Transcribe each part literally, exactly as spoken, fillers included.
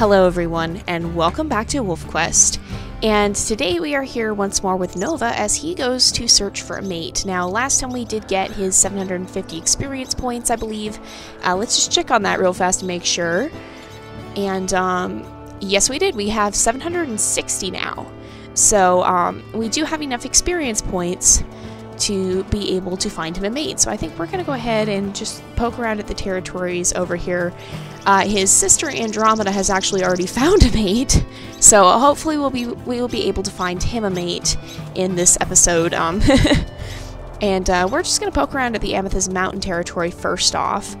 Hello everyone, and welcome back to WolfQuest. And today we are here once more with Nova as he goes to search for a mate. Now, last time we did get his seven hundred fifty experience points, I believe. Uh, let's just check on that real fast to make sure. And um, yes, we did. We have seven hundred sixty now. So um, we do have enough experience points to be able to find him a mate. So I think we're going to go ahead and just poke around at the territories over here. Uh, his sister Andromeda has actually already found a mate, so hopefully we'll be we will be able to find him a mate in this episode. Um, and uh, we're just going to poke around at the Amethyst Mountain territory first off,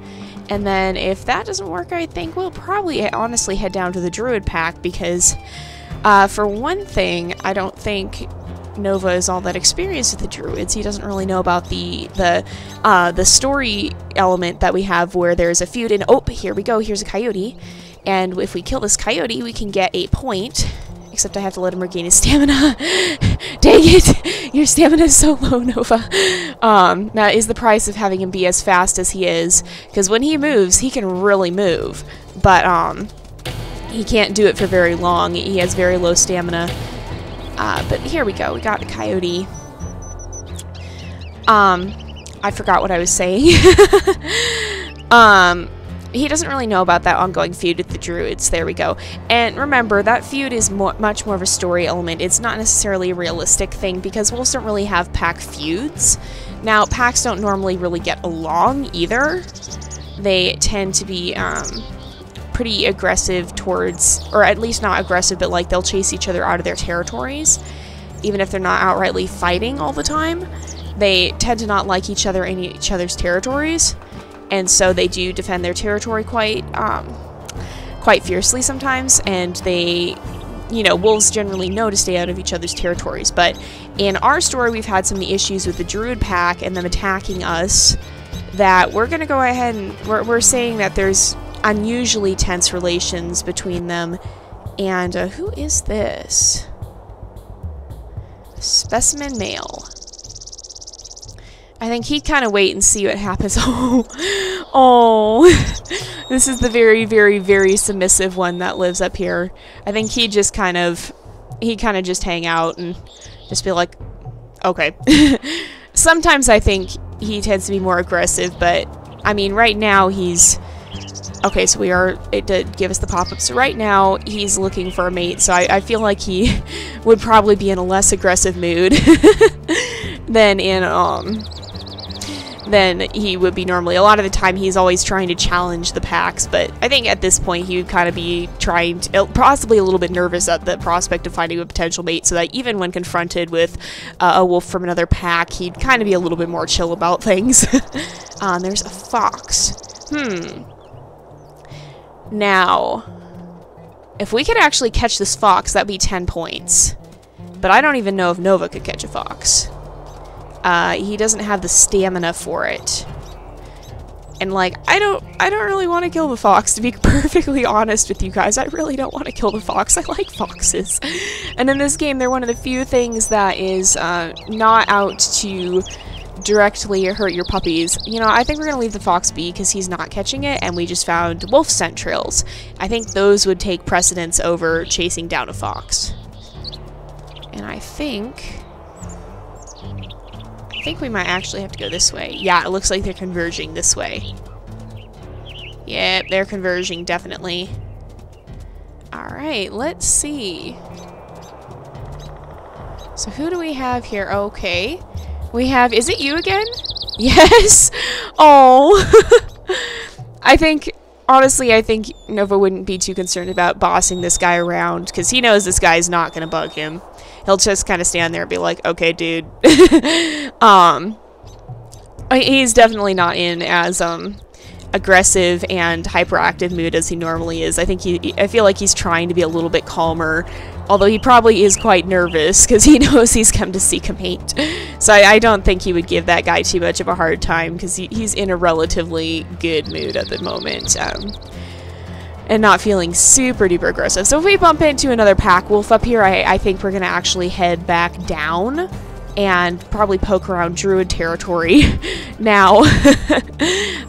and then if that doesn't work, I think we'll probably honestly head down to the Druid Pack because, uh, for one thing, I don't think Nova is all that experienced with the druids. He doesn't really know about the the uh, the story element that we have, where there's a feud. And oh, here we go. Here's a coyote, and if we kill this coyote, we can get a point. Except I have to let him regain his stamina. Dang it! Your stamina is so low, Nova. Um, that is the price of having him be as fast as he is. Because when he moves, he can really move, but um, he can't do it for very long. He has very low stamina. Uh, but here we go, we got a coyote. Um, I forgot what I was saying. um, he doesn't really know about that ongoing feud with the druids, there we go. And remember, that feud is mo much more of a story element. It's not necessarily a realistic thing because wolves don't really have pack feuds. Now, packs don't normally really get along either. They tend to be, um... pretty aggressive towards, or at least not aggressive, but like they'll chase each other out of their territories. Even if they're not outrightly fighting all the time, they tend to not like each other in each other's territories, and so they do defend their territory quite um, quite fiercely sometimes, and they, you know, wolves generally know to stay out of each other's territories. But in our story, we've had some issues with the Druid Pack and them attacking us that we're going to go ahead and, we're, we're saying that there's unusually tense relations between them. And uh, who is this? Specimen male. I think he'd kind of wait and see what happens. Oh, oh. This is the very, very, very submissive one that lives up here. I think he just kind of, he kind of just hang out and just be like, okay. Sometimes I think he tends to be more aggressive, but I mean, right now he's. Okay, so we are, it did give us the pop-up, so right now he's looking for a mate, so I, I feel like he would probably be in a less aggressive mood than in, um, than he would be normally. A lot of the time he's always trying to challenge the packs, but I think at this point he would kind of be trying to, possibly a little bit nervous at the prospect of finding a potential mate, so that even when confronted with uh, a wolf from another pack, he'd kind of be a little bit more chill about things. um, there's a fox. Hmm. Now, if we could actually catch this fox, that'd be ten points. But I don't even know if Nova could catch a fox. Uh, he doesn't have the stamina for it. And like, I don't, I don't really want to kill the fox, to be perfectly honest with you guys. I really don't want to kill the fox. I like foxes. And in this game, they're one of the few things that is uh, not out to directly hurt your puppies. You know, I think we're gonna leave the fox be because he's not catching it, and we just found wolf scent trails. I think those would take precedence over chasing down a fox. And I think... I think we might actually have to go this way. Yeah, it looks like they're converging this way. Yep, they're converging, definitely. Alright, let's see. So who do we have here? Okay. We have, is it you again? Yes! Oh! I think, honestly, I think Nova wouldn't be too concerned about bossing this guy around, because he knows this guy's not going to bug him. He'll just kind of stand there and be like, okay, dude. um, he's definitely not in as um, aggressive and hyperactive mood as he normally is. I think he, I feel like he's trying to be a little bit calmer. Although he probably is quite nervous because he knows he's come to seek a mate. So I, I don't think he would give that guy too much of a hard time because he, he's in a relatively good mood at the moment. Um, and not feeling super duper aggressive. So if we bump into another pack wolf up here, I, I think we're going to actually head back down and probably poke around druid territory now.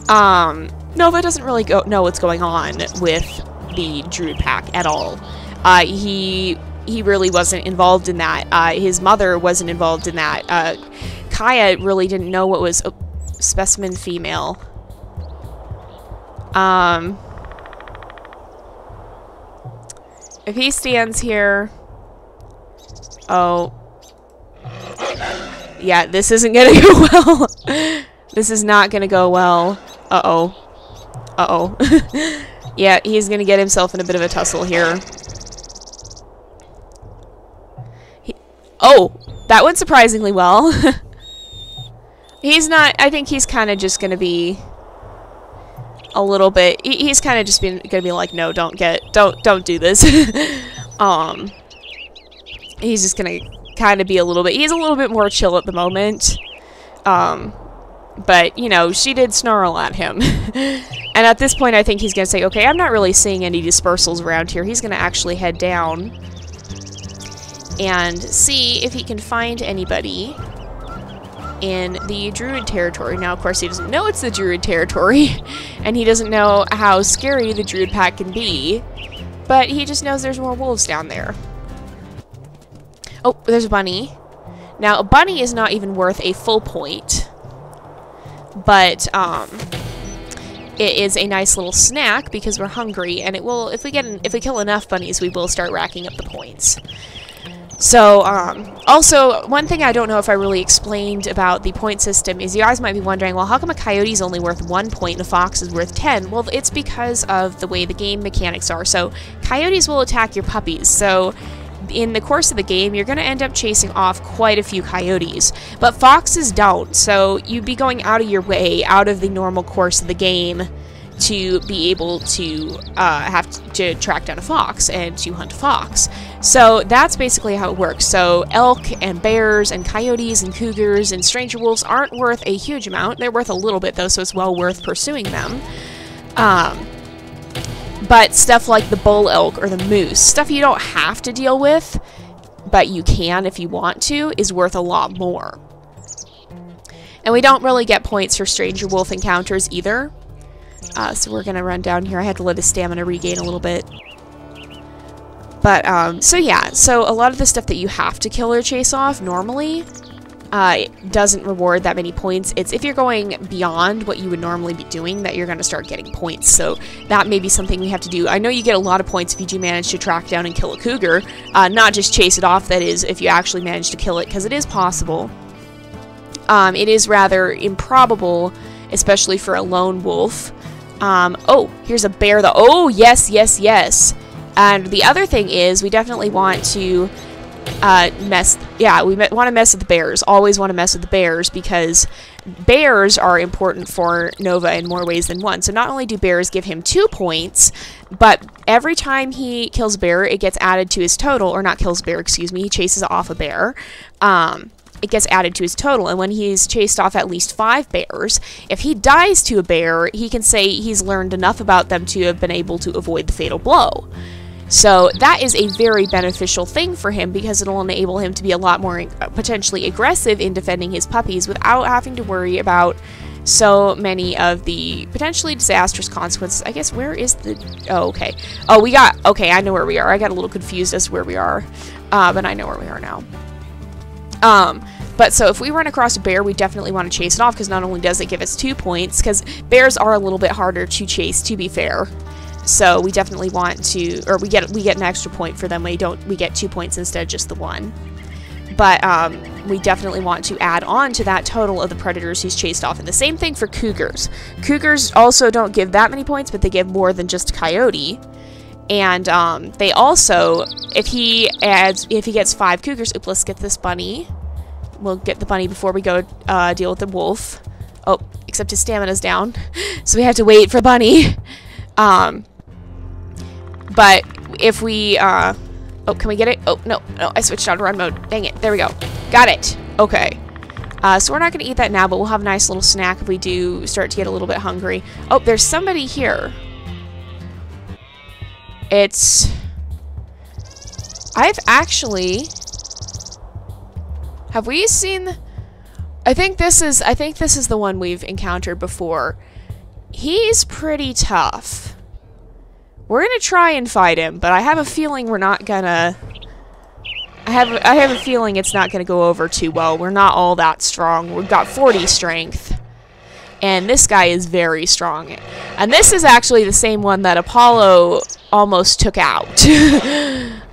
um, Nova doesn't really go know what's going on with the Druid Pack at all. Uh, he he really wasn't involved in that. Uh, his mother wasn't involved in that. Uh, Kya really didn't know what was a specimen female. Um, if he stands here, oh, yeah, this isn't gonna go well. This is not gonna go well. Uh oh, uh oh. Yeah, he's gonna get himself in a bit of a tussle here. He oh, that went surprisingly well. He's not, I think he's kind of just gonna be a little bit, he he's kind of just been gonna be like, no, don't get, don't, don't do this. um, he's just gonna kind of be a little bit, he's a little bit more chill at the moment. Um, But, you know, she did snarl at him. And at this point, I think he's going to say, okay, I'm not really seeing any dispersals around here. He's going to actually head down and see if he can find anybody in the Druid territory. Now, of course, he doesn't know it's the Druid territory, and he doesn't know how scary the Druid Pack can be, but he just knows there's more wolves down there. Oh, there's a bunny. Now, a bunny is not even worth a full point. But um, it is a nice little snack because we're hungry, and it will. If we get, an, if we kill enough bunnies, we will start racking up the points. So, um, also one thing I don't know if I really explained about the point system is you guys might be wondering, well, how come a coyote is only worth one point and a fox is worth ten? Well, it's because of the way the game mechanics are. So, coyotes will attack your puppies. So, in the course of the game, you're going to end up chasing off quite a few coyotes, but foxes don't, so you'd be going out of your way, out of the normal course of the game, to be able to uh, have to track down a fox and to hunt a fox. So that's basically how it works. So elk and bears and coyotes and cougars and stranger wolves aren't worth a huge amount. They're worth a little bit, though, so it's well worth pursuing them. Um... But stuff like the bull elk or the moose, stuff you don't have to deal with, but you can if you want to, is worth a lot more. And we don't really get points for stranger wolf encounters either. Uh, so we're going to run down here. I had to let his stamina regain a little bit. But, um, so yeah. So a lot of the stuff that you have to kill or chase off normally uh, doesn't reward that many points. It's if you're going beyond what you would normally be doing that you're going to start getting points, so that may be something we have to do. I know you get a lot of points if you do manage to track down and kill a cougar, uh, not just chase it off, that is, if you actually manage to kill it, because it is possible. Um, it is rather improbable, especially for a lone wolf. Um, oh, here's a bear though. Oh, yes, yes, yes. And the other thing is we definitely want to Uh, mess, yeah, we want to mess with the bears. Always want to mess with the bears because bears are important for Nova in more ways than one. So not only do bears give him two points, but every time he kills a bear, it gets added to his total, or not kills a bear, excuse me, he chases off a bear. Um, it gets added to his total, and when he's chased off at least five bears, if he dies to a bear, he can say he's learned enough about them to have been able to avoid the fatal blow. So that is a very beneficial thing for him because it'll enable him to be a lot more potentially aggressive in defending his puppies without having to worry about so many of the potentially disastrous consequences. I guess where is the... Oh, okay. Oh, we got... Okay, I know where we are. I got a little confused as to where we are, uh, but I know where we are now. Um... But so if we run across a bear, we definitely want to chase it off because not only does it give us two points, because bears are a little bit harder to chase, to be fair. So we definitely want to, or we get we get an extra point for them. We don't we get two points instead of just the one. But um, we definitely want to add on to that total of the predators he's chased off. And the same thing for cougars. Cougars also don't give that many points, but they give more than just coyote. And um, they also, if he adds, if he gets five cougars, oops, let's get this bunny. We'll get the bunny before we go uh, deal with the wolf. Oh, except his stamina's down, so we have to wait for bunny. Um, but if we, uh, oh, can we get it? Oh, no, no, I switched out to run mode. Dang it. There we go. Got it. Okay. Uh, so we're not going to eat that now, but we'll have a nice little snack if we do start to get a little bit hungry. Oh, there's somebody here. It's, I've actually, have we seen, I think this is, I think this is the one we've encountered before. He's pretty tough. We're gonna try and fight him, but I have a feeling we're not gonna... I have, I have a feeling it's not gonna go over too well. We're not all that strong. We've got forty strength. And this guy is very strong. And this is actually the same one that Apollo almost took out.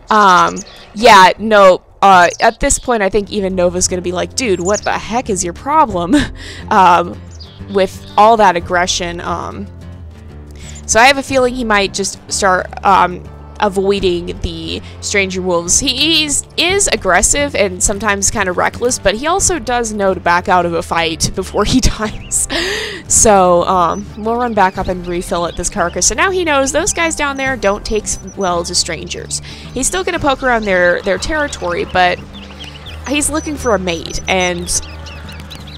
um, yeah, no... Uh, at this point, I think even Nova's gonna be like, dude, what the heck is your problem? um, with all that aggression, um... So I have a feeling he might just start, um, avoiding the stranger wolves. He is, is aggressive and sometimes kind of reckless, but he also does know to back out of a fight before he dies. so, um, we'll run back up and refill at this carcass. So now he knows those guys down there don't take well to strangers. He's still going to poke around their, their territory, but he's looking for a mate, and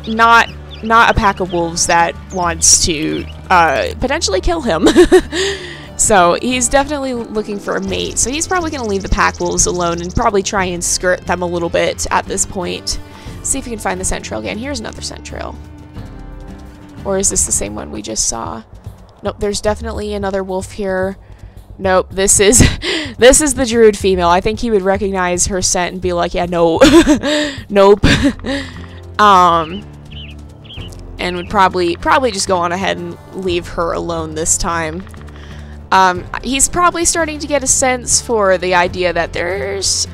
not... not a pack of wolves that wants to uh, potentially kill him. So he's definitely looking for a mate. So he's probably going to leave the pack wolves alone and probably try and skirt them a little bit at this point. See if we can find the scent trail again. Here's another scent trail. Or is this the same one we just saw? Nope, there's definitely another wolf here. Nope, this is this is the Druid female. I think he would recognize her scent and be like, yeah, no. Nope. um... and would probably probably just go on ahead and leave her alone this time. Um, he's probably starting to get a sense for the idea that there's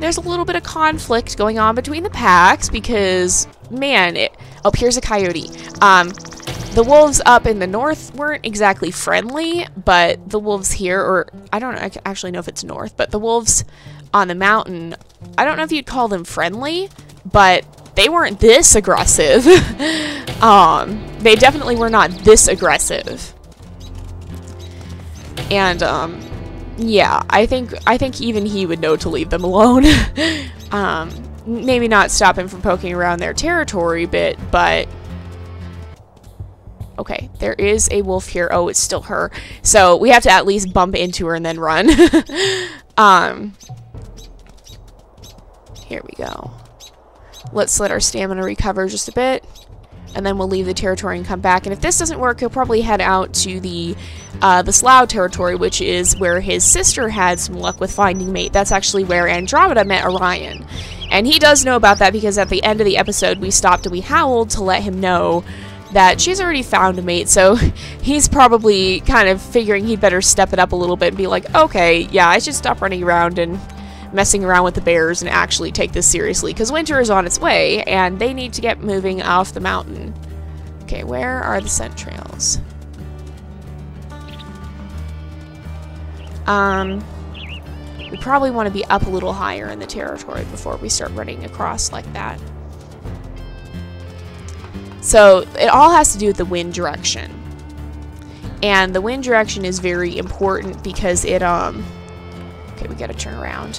there's a little bit of conflict going on between the packs, because, man, it... Oh, here's a coyote. Um, the wolves up in the north weren't exactly friendly, but the wolves here, or I don't I actually know if it's north, but the wolves on the mountain, I don't know if you'd call them friendly, but they weren't this aggressive. um, they definitely were not this aggressive. And, um, yeah, I think, I think even he would know to leave them alone. um, maybe not stop him from poking around their territory a bit, but... Okay, there is a wolf here. Oh, it's still her. So we have to at least bump into her and then run. um, here we go. Let's let our stamina recover just a bit, and then we'll leave the territory and come back. And if this doesn't work, he'll probably head out to the uh, the Slough territory, which is where his sister had some luck with finding mate. That's actually where Andromeda met Orion. And he does know about that, because at the end of the episode, we stopped and we howled to let him know that she's already found a mate. So he's probably kind of figuring he'd better step it up a little bit and be like, okay, yeah, I should stop running around and messing around with the bears and actually take this seriously, because winter is on its way and they need to get moving off the mountain. Okay, where are the scent trails? Um, we probably want to be up a little higher in the territory before we start running across like that. So it all has to do with the wind direction, and the wind direction is very important because it um okay, we gotta turn around.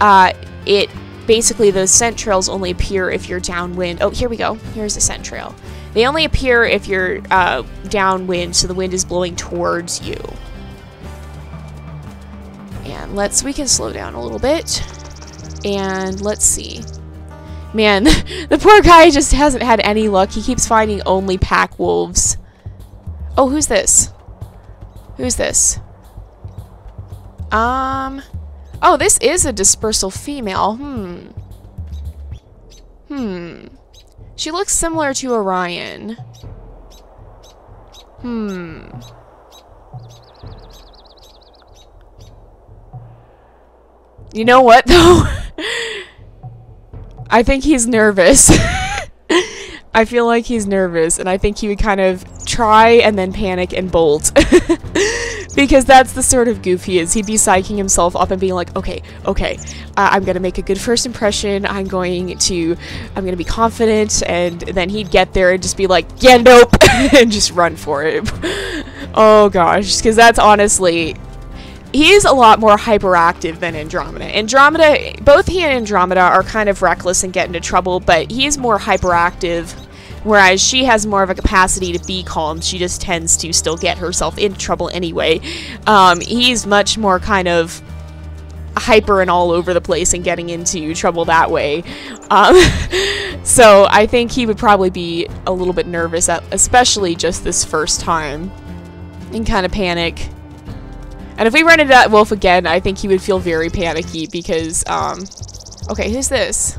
Uh, it, basically, those scent trails only appear if you're downwind. Oh, here we go. Here's a scent trail. They only appear if you're uh, downwind, so the wind is blowing towards you. And let's, we can slow down a little bit. And let's see. Man, the poor guy just hasn't had any luck. He keeps finding only pack wolves. Oh, who's this? Who's this? Um, oh, this is a dispersal female. Hmm. Hmm. She looks similar to Orion. Hmm. You know what, though? I think he's nervous. I feel like he's nervous, and I think he would kind of try and then panic and bolt. Because that's the sort of goof he is. He'd be psyching himself up and being like, okay, okay, uh, I'm gonna make a good first impression, I'm going to, I'm gonna be confident, and then he'd get there and just be like, yeah, nope, and just run for it. Oh gosh, because that's honestly, he's a lot more hyperactive than Andromeda. Andromeda, both he and Andromeda are kind of reckless and get into trouble, but he's more hyperactive, whereas she has more of a capacity to be calm. She just tends to still get herself in trouble anyway. Um, he's much more kind of hyper and all over the place and getting into trouble that way. Um, so I think he would probably be a little bit nervous, at, especially just this first time, and kind of panic. And if we run into that wolf again, I think he would feel very panicky because, um... okay, who's this?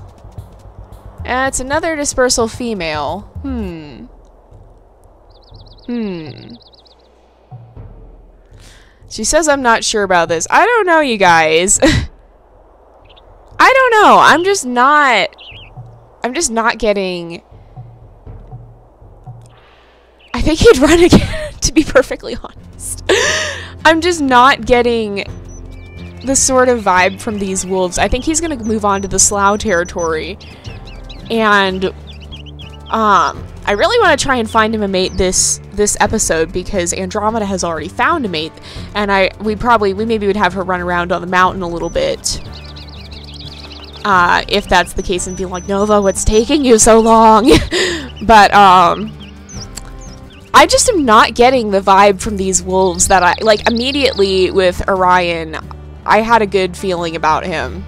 Uh, it's another dispersal female. Hmm. Hmm. She says I'm not sure about this. I don't know, you guys. I don't know. I'm just not... I'm just not getting... I think he'd run again, to be perfectly honest. I'm just not getting the sort of vibe from these wolves. I think he's going to move on to the Slough territory. And um, I really want to try and find him a mate this this episode because Andromeda has already found a mate. And I we probably, we maybe would have her run around on the mountain a little bit. Uh, if that's the case and be like, Nova, what's taking you so long? But, um... I just am not getting the vibe from these wolves that I... Like, immediately with Orion, I had a good feeling about him.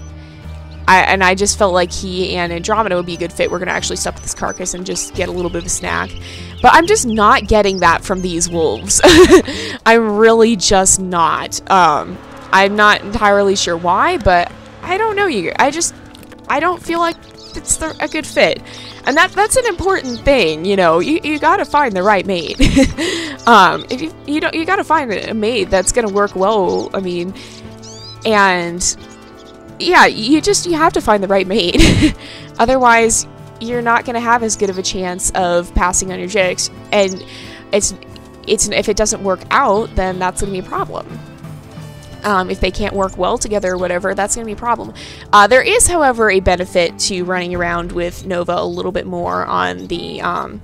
I, and I just felt like he and Andromeda would be a good fit. We're going to actually stuff this carcass and just get a little bit of a snack. But I'm just not getting that from these wolves. I'm really just not. Um, I'm not entirely sure why, but I don't know you. I just... I don't feel like it's the, a good fit. And that that's an important thing, you know. You, you gotta find the right mate. um, if you you don't you gotta find a mate that's gonna work well. I mean, and yeah, you just you have to find the right mate. Otherwise, you're not gonna have as good of a chance of passing on your jigs. And it's it's if it doesn't work out, then that's gonna be a problem. Um, if they can't work well together or whatever, that's going to be a problem. Uh, there is, however, a benefit to running around with Nova a little bit more on the, um,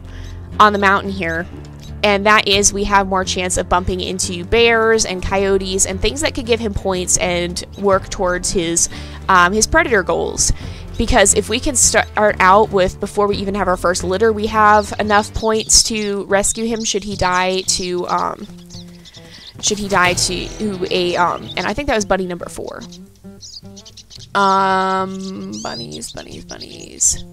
on the mountain here. And that is we have more chance of bumping into bears and coyotes and things that could give him points and work towards his, um, his predator goals. Because if we can start out with, before we even have our first litter, we have enough points to rescue him should he die to... Um, Should he die to a, um, and I think that was bunny number four. Um, bunnies, bunnies, bunnies.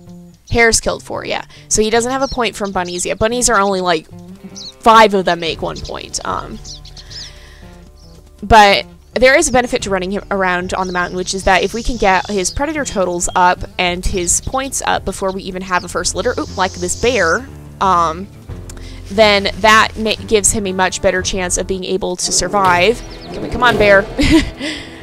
Hare's killed four, yeah. So he doesn't have a point from bunnies yet. Bunnies are only, like, five of them make one point. Um, but there is a benefit to running him around on the mountain, which is that if we can get his predator totals up and his points up before we even have a first litter, oop, like this bear, um... then that gives him a much better chance of being able to survive. Come on, come on bear.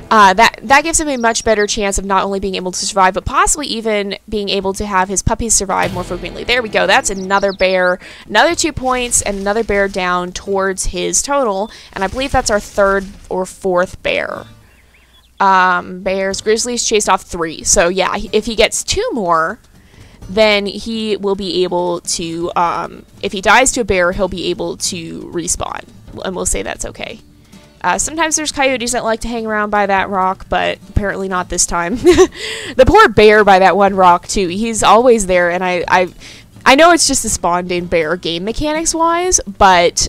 uh, that, that gives him a much better chance of not only being able to survive, but possibly even being able to have his puppies survive more frequently. There we go. That's another bear. Another two points and another bear down towards his total. And I believe that's our third or fourth bear. Um, bears. Grizzlies chased off three. So yeah, if he gets two more... then he will be able to, um, if he dies to a bear, he'll be able to respawn. And we'll say that's okay. Uh, sometimes there's coyotes that like to hang around by that rock, but apparently not this time. The poor bear by that one rock, too. He's always there, and I, I, I know it's just a spawned-in bear game mechanics-wise, but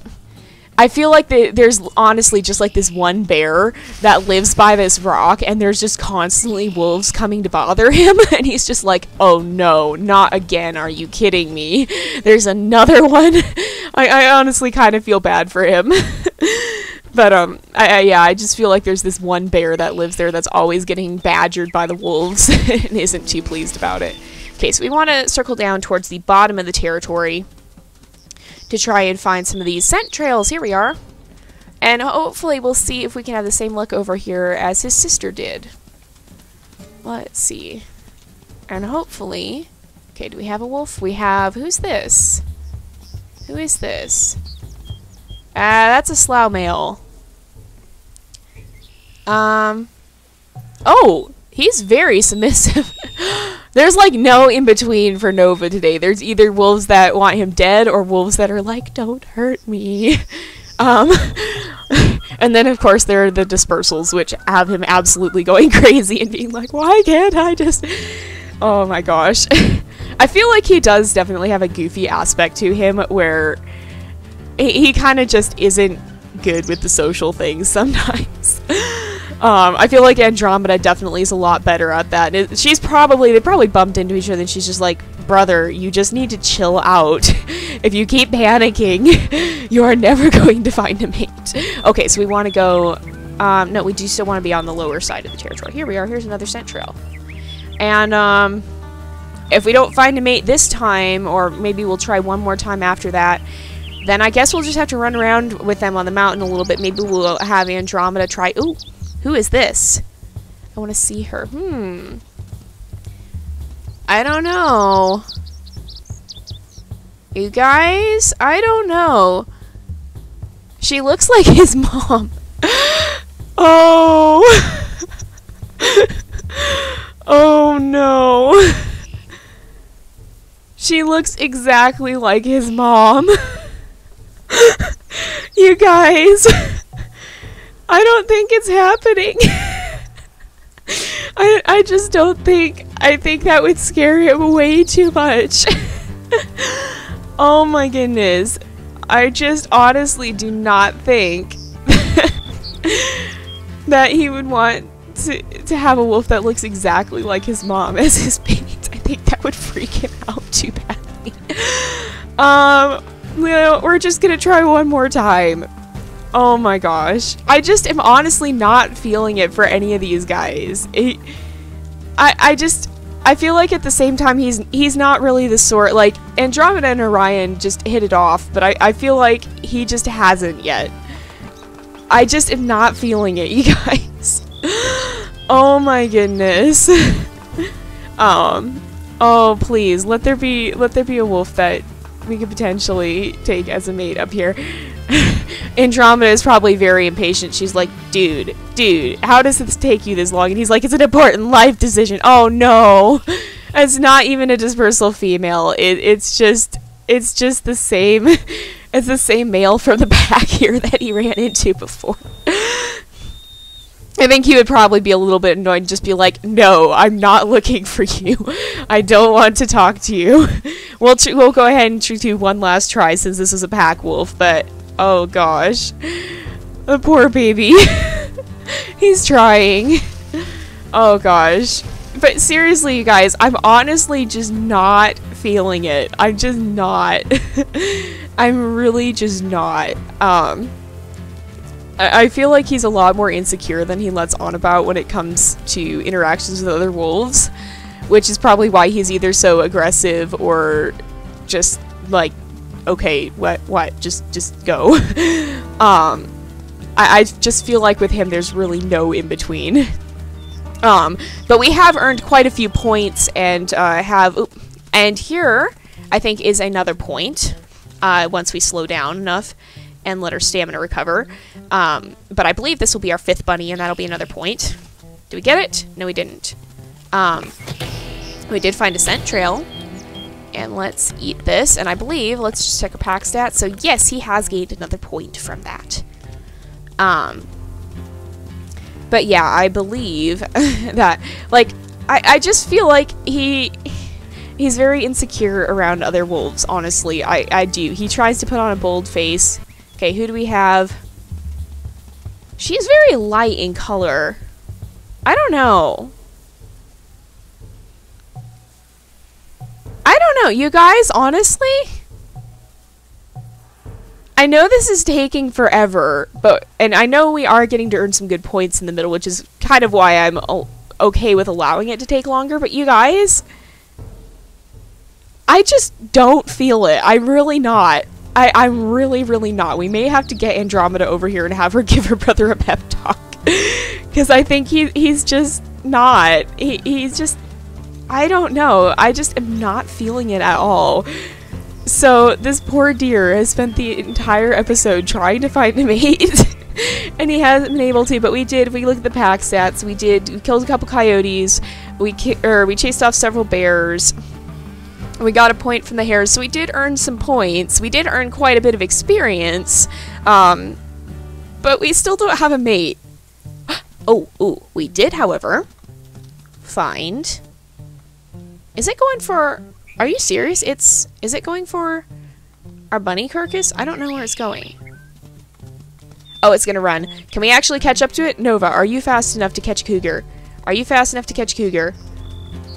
I feel like the, there's honestly just like this one bear that lives by this rock, and there's just constantly wolves coming to bother him, and he's just like, oh no, not again, are you kidding me? There's another one. I, I honestly kind of feel bad for him. But um, I, I, yeah, I just feel like there's this one bear that lives there that's always getting badgered by the wolves and isn't too pleased about it. Okay, so we want to circle down towards the bottom of the territory to try and find some of these scent trails. Here we are. And hopefully we'll see if we can have the same look over here as his sister did. Let's see. And hopefully... Okay, do we have a wolf? We have... Who's this? Who is this? Ah, uh, that's a Slough male. Um... Oh! He's very submissive. There's like no in-between for Nova today. There's either wolves that want him dead or wolves that are like, don't hurt me. Um, and then of course there are the dispersals, which have him absolutely going crazy and being like, why can't I just... Oh my gosh. I feel like he does definitely have a goofy aspect to him where he, he kind of just isn't good with the social things sometimes. Um, I feel like Andromeda definitely is a lot better at that. It, she's probably, they probably bumped into each other and she's just like, brother, you just need to chill out. If you keep panicking, you are never going to find a mate. Okay, so we want to go Um, no, we do still want to be on the lower side of the territory. Here we are. Here's another scent trail. And um, if we don't find a mate this time, or maybe we'll try one more time after that, then I guess we'll just have to run around with them on the mountain a little bit. Maybe we'll have Andromeda try... Ooh, who is this? I want to see her. Hmm. I don't know. You guys? I don't know. She looks like his mom. Oh. Oh no. She looks exactly like his mom. You guys. I don't think it's happening. I, I just don't think. I think that would scare him way too much. Oh my goodness. I just honestly do not think that he would want to, to have a wolf that looks exactly like his mom as his mate. I think that would freak him out too badly. Um, we're just gonna try one more time. Oh my gosh. I just am honestly not feeling it for any of these guys. It, I, I just... I feel like at the same time he's he's not really the sort, like, Andromeda and Orion just hit it off, but I, I feel like he just hasn't yet. I just am not feeling it, you guys. Oh my goodness. um, oh please, let there be let there be a wolf that we could potentially take as a mate up here. Andromeda is probably very impatient. She's like, dude, dude, how does this take you this long? And he's like, it's an important life decision. Oh no, it's not even a dispersal female. It, it's just, it's just the same. It's the same male from the back here that he ran into before. I think he would probably be a little bit annoyed and just be like, no, I'm not looking for you. I don't want to talk to you. We'll, tr we'll go ahead and do one last try since this is a pack wolf, but... Oh gosh, the poor baby. He's trying. Oh gosh. But seriously, you guys, I'm honestly just not feeling it. I'm just not. I'm really just not. Um, I, I feel like he's a lot more insecure than he lets on about when it comes to interactions with other wolves, which is probably why he's either so aggressive or just like, okay, what, what, just, just go. um, I, I just feel like with him there's really no in-between. Um, but we have earned quite a few points and, uh, have, oop, and here, I think, is another point, uh, once we slow down enough and let our stamina recover. Um, but I believe this will be our fifth bunny, and that'll be another point. Did we get it? No, we didn't. Um, we did find a scent trail. And let's eat this, and I believe, let's just check our pack stats. So yes, he has gained another point from that. Um, but yeah, I believe that, like, I, I just feel like he, he's very insecure around other wolves, honestly. I, I do. He tries to put on a bold face. Okay, who do we have? She's very light in color. I don't know. I don't know, you guys, honestly? I know this is taking forever, but and I know we are getting to earn some good points in the middle, which is kind of why I'm okay with allowing it to take longer, but you guys, I just don't feel it. I'm really not. I, I'm really, really not. We may have to get Andromeda over here and have her give her brother a pep talk, because I think he, he's just not. He, he's just... I don't know. I just am not feeling it at all. So this poor deer has spent the entire episode trying to find a mate, and he hasn't been able to. But we did. We looked at the pack stats. We did. We killed a couple coyotes. We ki or we chased off several bears. We got a point from the hares. So we did earn some points. We did earn quite a bit of experience. Um, but we still don't have a mate. oh, oh, we did, however, find. Is it going for... Are you serious? It's... Is it going for our bunny carcass? I don't know where it's going. Oh, it's gonna run. Can we actually catch up to it? Nova, are you fast enough to catch Cougar? Are you fast enough to catch Cougar?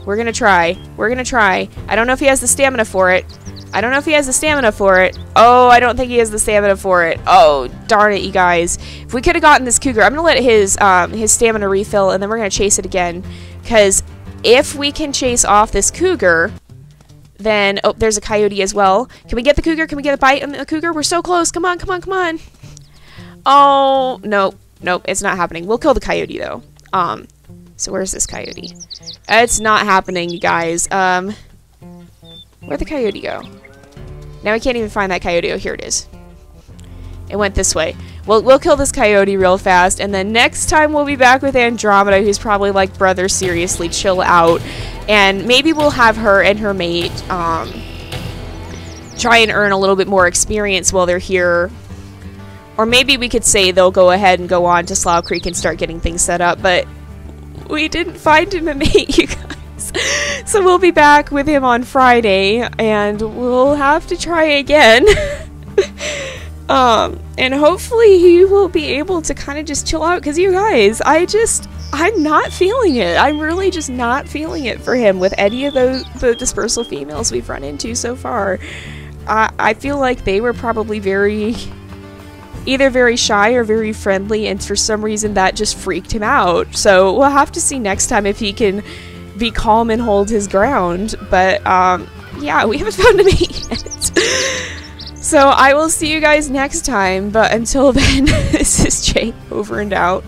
We're gonna try. We're gonna try. I don't know if he has the stamina for it. I don't know if he has the stamina for it. Oh, I don't think he has the stamina for it. Oh, darn it, you guys. If we could have gotten this cougar, I'm going to let his, um, his stamina refill, and then we're going to chase it again. Because if we can chase off this cougar, then... Oh, there's a coyote as well. Can we get the cougar? Can we get a bite on the cougar? We're so close. Come on, come on, come on. Oh, nope. Nope, it's not happening. We'll kill the coyote, though. Um, so where's this coyote? It's not happening, you guys. Um... Where'd the coyote go? Now we can't even find that coyote. Oh, here it is. It went this way. Well, we'll kill this coyote real fast, and then next time we'll be back with Andromeda, who's probably like, brother, seriously, chill out. And maybe we'll have her and her mate um, try and earn a little bit more experience while they're here. Or maybe we could say they'll go ahead and go on to Slough Creek and start getting things set up, but we didn't find him a mate, you guys. So we'll be back with him on Friday, and we'll have to try again. um, and hopefully he will be able to kind of just chill out, because you guys, I just, I'm not feeling it. I'm really just not feeling it for him with any of those, the dispersal females we've run into so far. I, I feel like they were probably very, either very shy or very friendly, and for some reason that just freaked him out. So we'll have to see next time if he can be calm and hold his ground, but um, yeah, we haven't found him yet. So I will see you guys next time, but until then, this is Jay, over and out.